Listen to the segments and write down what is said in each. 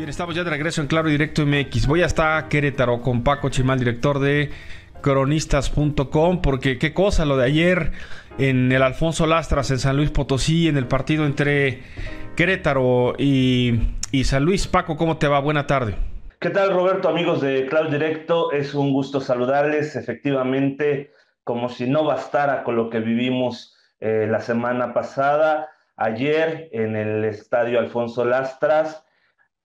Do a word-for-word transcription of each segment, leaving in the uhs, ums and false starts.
Bien, estamos ya de regreso en Claro Directo M X. Voy hasta Querétaro con Paco Chimal, director de Cronistas punto com, porque qué cosa lo de ayer en el Alfonso Lastras en San Luis Potosí, en el partido entre Querétaro y, y San Luis. Paco, ¿cómo te va? Buena tarde. ¿Qué tal, Roberto? Amigos de Claro Directo, es un gusto saludarles. Efectivamente, como si no bastara con lo que vivimos eh, la semana pasada, ayer en el estadio Alfonso Lastras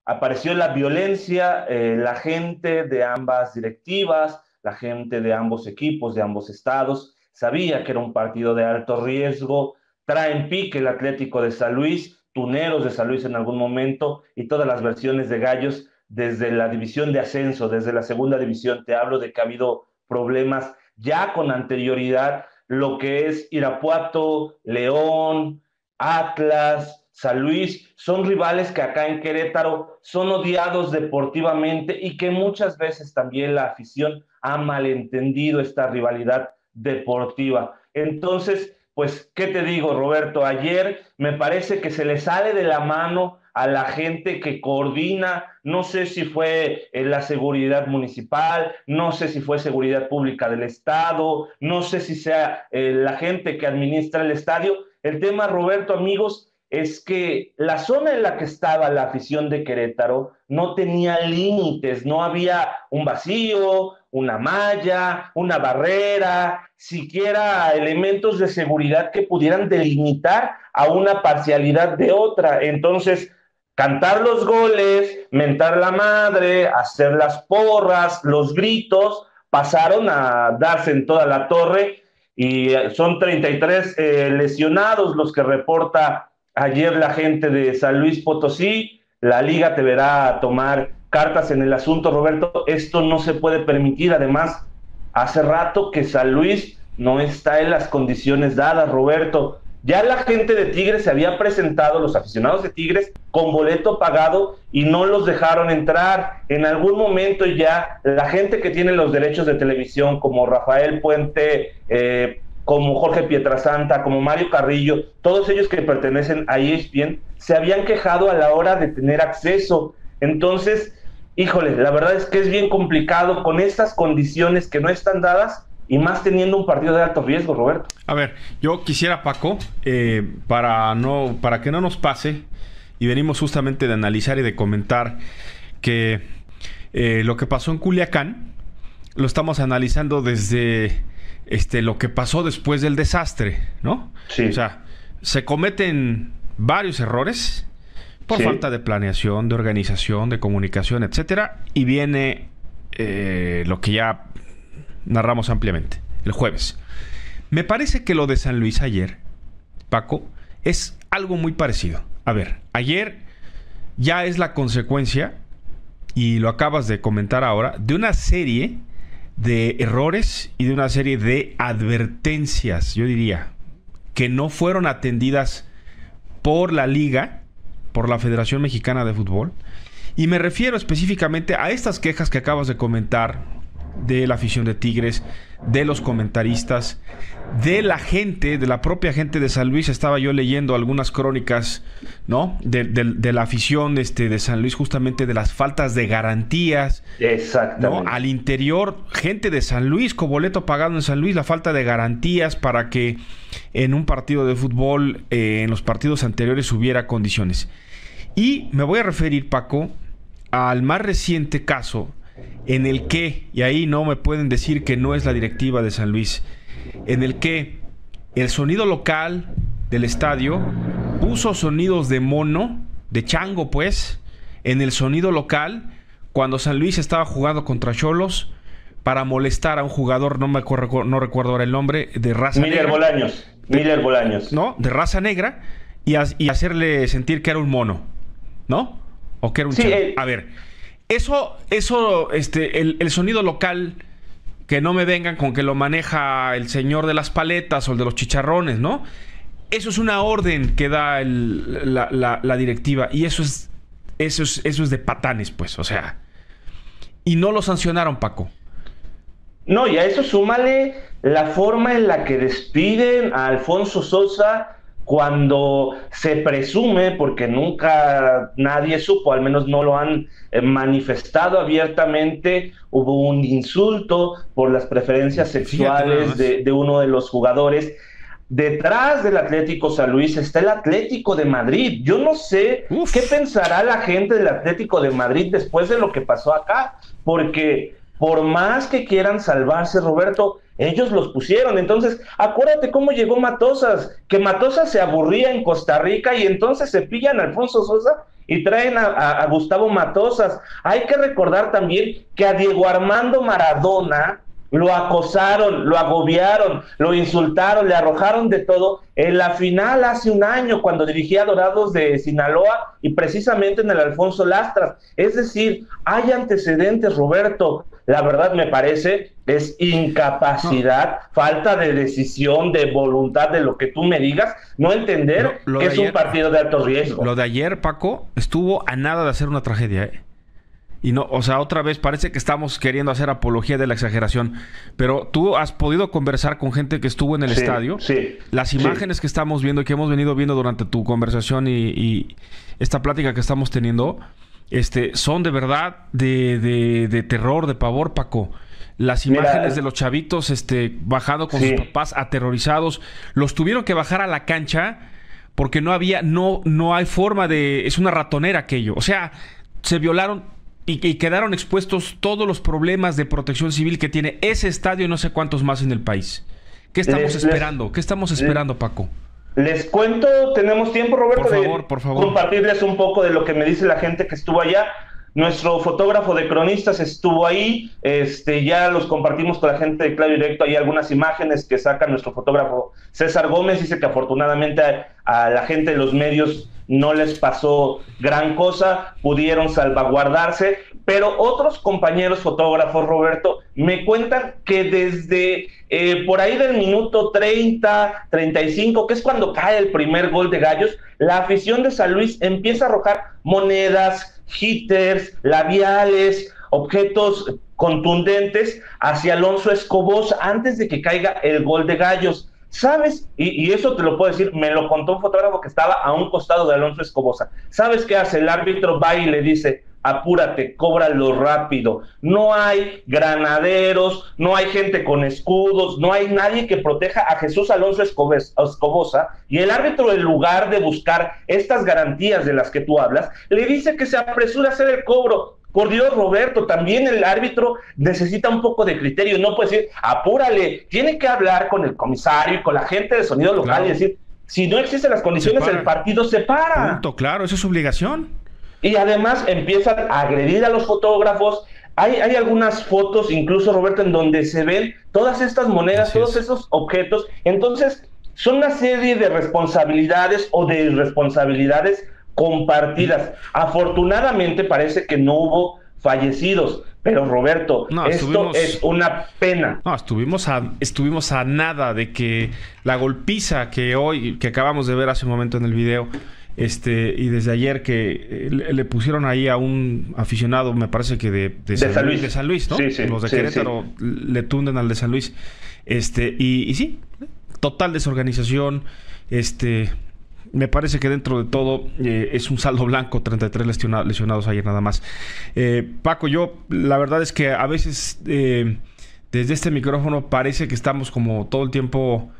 apareció la violencia, eh, la gente de ambas directivas, la gente de ambos equipos, de ambos estados, sabía que era un partido de alto riesgo, traen pique el Atlético de San Luis, tuneros de San Luis en algún momento, y todas las versiones de Gallos desde la división de ascenso, desde la segunda división. Te hablo de que ha habido problemas ya con anterioridad, lo que es Irapuato, León, Atlas, San Luis, son rivales que acá en Querétaro son odiados deportivamente y que muchas veces también la afición ha malentendido esta rivalidad deportiva. Entonces, pues, ¿qué te digo, Roberto? Ayer me parece que se le sale de la mano a la gente que coordina, no sé si fue en la seguridad municipal, no sé si fue seguridad pública del estado, no sé si sea eh, la gente que administra el estadio. El tema, Roberto, amigos, es que la zona en la que estaba la afición de Querétaro no tenía límites, no había un vacío, una malla, una barrera, siquiera elementos de seguridad que pudieran delimitar a una parcialidad de otra. Entonces, cantar los goles, mentar la madre, hacer las porras, los gritos, pasaron a darse en toda la torre y son treinta y tres eh, lesionados los que reporta ayer la gente de San Luis Potosí. La liga te verá tomar cartas en el asunto, Roberto. Esto no se puede permitir. Además, hace rato que San Luis no está en las condiciones dadas, Roberto. Ya la gente de Tigres se había presentado, los aficionados de Tigres, con boleto pagado y no los dejaron entrar. En algún momento ya la gente que tiene los derechos de televisión, como Rafael Puente, eh, como Jorge Pietrasanta, como Mario Carrillo, todos ellos que pertenecen a E S P N, se habían quejado a la hora de tener acceso. Entonces, híjole, la verdad es que es bien complicado con estas condiciones que no están dadas, y más teniendo un partido de alto riesgo, Roberto. A ver, yo quisiera, Paco, eh, para, no, para que no nos pase, y venimos justamente de analizar y de comentar que eh, lo que pasó en Culiacán lo estamos analizando desde este, lo que pasó después del desastre, ¿no? Sí. O sea, se cometen varios errores por sí. falta de planeación, de organización, de comunicación, etcétera, y viene eh, lo que ya narramos ampliamente el jueves. Me parece que lo de San Luis ayer, Paco, es algo muy parecido. A ver, ayer ya es la consecuencia, y lo acabas de comentar ahora, de una serie de errores y de una serie de advertencias, yo diría, que no fueron atendidas por la Liga, por la Federación Mexicana de Fútbol, y me refiero específicamente a estas quejas que acabas de comentar de la afición de Tigres, de los comentaristas, de la gente, de la propia gente de San Luis. Estaba yo leyendo algunas crónicas, ¿no? De, de, de la afición este, de San Luis, justamente de las faltas de garantías. Exactamente. ¿No? Al interior, gente de San Luis, con boleto pagado en San Luis, la falta de garantías para que en un partido de fútbol, eh, en los partidos anteriores, hubiera condiciones. Y me voy a referir, Paco, al más reciente caso, en el que, y ahí no me pueden decir que no es la directiva de San Luis, en el que el sonido local del estadio puso sonidos de mono, de chango pues, en el sonido local cuando San Luis estaba jugando contra Xolos, para molestar a un jugador, no me acuerdo, no recuerdo ahora el nombre, de raza negra. Miller Bolaños, Miller Bolaños. No, de raza negra, y, as, y hacerle sentir que era un mono, ¿no? O que era un sí, chango. Eh. A ver, Eso, eso, este, el, el sonido local, que no me vengan con que lo maneja el señor de las paletas o el de los chicharrones, ¿no? Eso es una orden que da el, la, la, la directiva, y eso es, eso es, eso es de patanes, pues, o sea. Y no lo sancionaron, Paco. No, y a eso súmale la forma en la que despiden a Alfonso Sosa cuando se presume, porque nunca nadie supo, al menos no lo han manifestado abiertamente, hubo un insulto por las preferencias sexuales de, de uno de los jugadores. Detrás del Atlético San Luis está el Atlético de Madrid. Yo no sé Uf. qué pensará la gente del Atlético de Madrid después de lo que pasó acá, porque por más que quieran salvarse, Roberto, ellos los pusieron. Entonces, acuérdate cómo llegó Matosas, que Matosas se aburría en Costa Rica y entonces se pillan a Alfonso Sosa y traen a, a, a Gustavo Matosas. Hay que recordar también que a Diego Armando Maradona lo acosaron, lo agobiaron, lo insultaron, le arrojaron de todo en la final hace un año cuando dirigía Dorados de Sinaloa y precisamente en el Alfonso Lastras. Es decir, hay antecedentes, Roberto. La verdad me parece es incapacidad, no. falta de decisión, de voluntad, de lo que tú me digas, no entender lo, lo que es ayer, un partido de alto riesgo. Lo de ayer, Paco, estuvo a nada de hacer una tragedia, ¿eh? Y no, o sea, otra vez parece que estamos queriendo hacer apología de la exageración, pero tú has podido conversar con gente que estuvo en el sí, estadio. Sí, Las imágenes sí. que estamos viendo y que hemos venido viendo durante tu conversación y, y esta plática que estamos teniendo, este, son de verdad de, de, de terror, de pavor, Paco. Las imágenes Mira, de los chavitos este, bajando con sí. sus papás, aterrorizados, los tuvieron que bajar a la cancha porque no había, no, no hay forma de, es una ratonera aquello. O sea, se violaron Y, y quedaron expuestos todos los problemas de protección civil que tiene ese estadio y no sé cuántos más en el país. ¿Qué estamos les, esperando? Les, ¿Qué estamos esperando, Paco? Les cuento, tenemos tiempo, Roberto, por favor, de por favor. compartirles un poco de lo que me dice la gente que estuvo allá. Nuestro fotógrafo de Cronistas estuvo ahí, este, ya los compartimos con la gente de Claro Directo, hay algunas imágenes que saca nuestro fotógrafo César Gómez, dice que afortunadamente a, a la gente de los medios no les pasó gran cosa, pudieron salvaguardarse, pero otros compañeros fotógrafos, Roberto, me cuentan que desde eh, por ahí del minuto treinta, treinta y cinco, que es cuando cae el primer gol de Gallos, la afición de San Luis empieza a arrojar monedas, hitters, labiales, objetos contundentes hacia Alonso Escobosa antes de que caiga el gol de Gallos. ¿Sabes? Y, y eso te lo puedo decir, me lo contó un fotógrafo que estaba a un costado de Alonso Escobosa. ¿Sabes qué hace? El árbitro va y le dice: apúrate, cóbralo rápido. No hay granaderos, no hay gente con escudos, no hay nadie que proteja a Jesús Alonso Escobosa. Y el árbitro, en lugar de buscar estas garantías de las que tú hablas, le dice que se apresura a hacer el cobro. Por Dios, Roberto, también el árbitro necesita un poco de criterio. No puede decir, apúrale. Tiene que hablar con el comisario y con la gente de sonido local claro. y decir, si no existen las condiciones, el partido se para. Punto, claro, eso es obligación. Y además empiezan a agredir a los fotógrafos. Hay, hay algunas fotos, incluso, Roberto, en donde se ven todas estas monedas, Así todos es. esos objetos. Entonces, son una serie de responsabilidades o de irresponsabilidades compartidas. Afortunadamente, parece que no hubo fallecidos. Pero, Roberto, no, esto es una pena. No, estuvimos a, estuvimos a nada de que la golpiza que hoy, que acabamos de ver hace un momento en el video... Este, y desde ayer que le, le pusieron ahí a un aficionado, me parece que de, de, de, San, San, Luis. de San Luis, ¿no? Sí, sí, Los de sí, Querétaro sí. le tunden al de San Luis. Este, y, y sí, total desorganización. Este, me parece que dentro de todo eh, es un saldo blanco, treinta y tres lesiona, lesionados ayer nada más. Eh, Paco, yo la verdad es que a veces eh, desde este micrófono parece que estamos como todo el tiempo...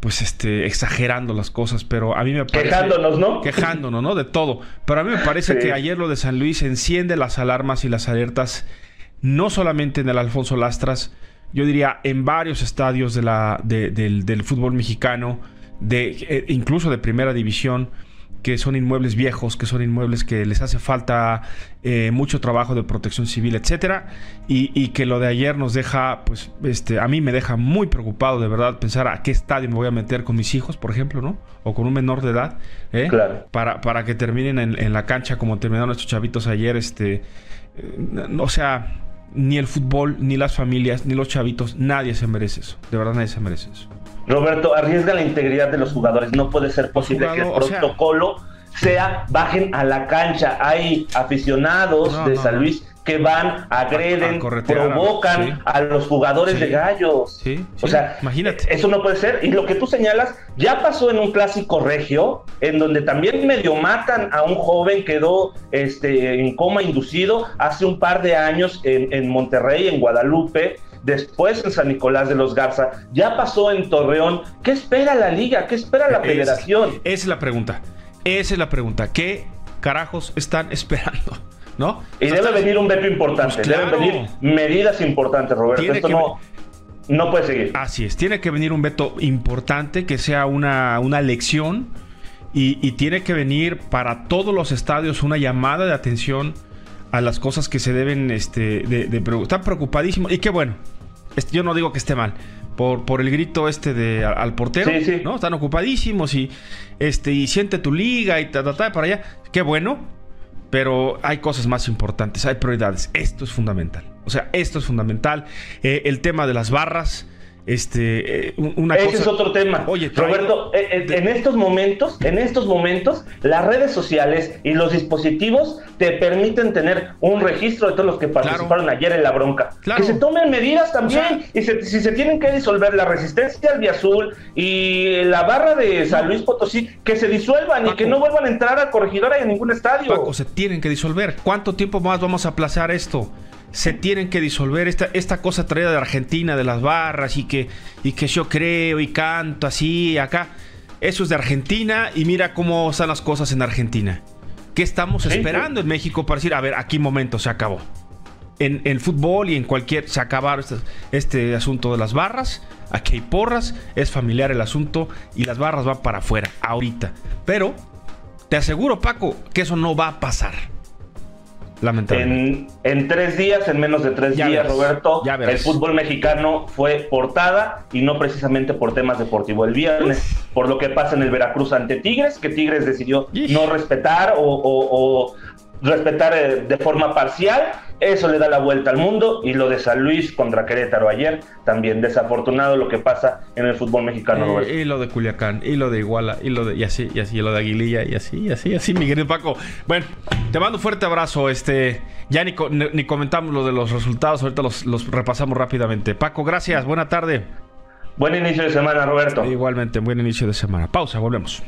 pues este exagerando las cosas, pero a mí me parece... Quejándonos, ¿no? Quejándonos, ¿no? De todo. Pero a mí me parece sí. que ayer lo de San Luis enciende las alarmas y las alertas, no solamente en el Alfonso Lastras, yo diría en varios estadios de la, de, del, del fútbol mexicano, de, eh, incluso de primera división, que son inmuebles viejos, que son inmuebles que les hace falta eh, mucho trabajo de protección civil, etcétera, y, y que lo de ayer nos deja, pues, este, a mí me deja muy preocupado, de verdad, pensar a qué estadio me voy a meter con mis hijos, por ejemplo, ¿no? O con un menor de edad, ¿eh? Claro. Para, para que terminen en, en la cancha como terminaron estos chavitos ayer, este, eh, o sea, ni el fútbol, ni las familias, ni los chavitos, nadie se merece eso, de verdad nadie se merece eso. Roberto, arriesga la integridad de los jugadores. No puede ser posible que el protocolo sea bajen a la cancha. Hay aficionados de San Luis que van, agreden, a, a provocan sí. a los jugadores sí. de Gallos. Sí, sí. O sea, imagínate. Eso no puede ser. Y lo que tú señalas, ya pasó en un clásico regio, en donde también medio matan a un joven, quedó este, en coma inducido hace un par de años en, en Monterrey, en Guadalupe. Después en San Nicolás de los Garza, ya pasó en Torreón. ¿Qué espera la liga? ¿Qué espera la federación? Esa es la pregunta, esa es la pregunta. ¿Qué carajos están esperando? ¿No? Y debe venir un veto importante, pues claro. deben venir medidas importantes, Roberto. Tiene Esto que... no, no puede seguir. Así es, tiene que venir un veto importante que sea una, una lección y, y tiene que venir para todos los estadios una llamada de atención a las cosas que se deben este, de, de, están preocupadísimos. Y qué bueno, este, yo no digo que esté mal por, por el grito este de al, al portero, sí, sí. ¿no? Están ocupadísimos y este y siente tu liga y ta, ta, ta, para allá. Qué bueno, pero hay cosas más importantes, hay prioridades. Esto es fundamental, o sea, esto es fundamental. Eh, el tema de las barras, este, eh, una Ese cosa... es otro tema. Oye, Roberto, en, en estos momentos, en estos momentos, las redes sociales y los dispositivos te permiten tener un registro de todos los que participaron claro. ayer en la bronca. Claro. Que se tomen medidas también, o sea, y se, si se tienen que disolver la resistencia al Biazul y la barra de San Luis Potosí, que se disuelvan, Paco, y que no vuelvan a entrar a Corregidora y a ningún estadio. Paco, se tienen que disolver. ¿Cuánto tiempo más vamos a aplazar esto? Se tienen que disolver esta, esta cosa traída de Argentina, de las barras y que, y que yo creo y canto así acá. Eso es de Argentina y mira cómo están las cosas en Argentina. ¿Qué estamos esperando en México para decir, a ver, aquí momento, se acabó? En el fútbol y en cualquier, se acabaron este, este asunto de las barras. Aquí hay porras, es familiar el asunto y las barras van para afuera ahorita. Pero te aseguro, Paco, que eso no va a pasar. En, en tres días, en menos de tres ya días, verás, Roberto, el fútbol mexicano fue portada y no precisamente por temas deportivos. El viernes, Uf. por lo que pasa en el Veracruz ante Tigres, que Tigres decidió Uf. no respetar o, o, o respetar de forma parcial. Eso le da la vuelta al mundo, y lo de San Luis contra Querétaro ayer también. Desafortunado lo que pasa en el fútbol mexicano, Roberto. Y, y lo de Culiacán, y lo de Iguala, y lo de y así, y así, y lo de Aguililla, y así, y así, y así, mi querido Paco. Bueno, te mando un fuerte abrazo. Este, ya ni, ni, ni comentamos lo de los resultados, ahorita los, los repasamos rápidamente. Paco, gracias, buena tarde. Buen inicio de semana, Roberto. Igualmente, buen inicio de semana. Pausa, volvemos.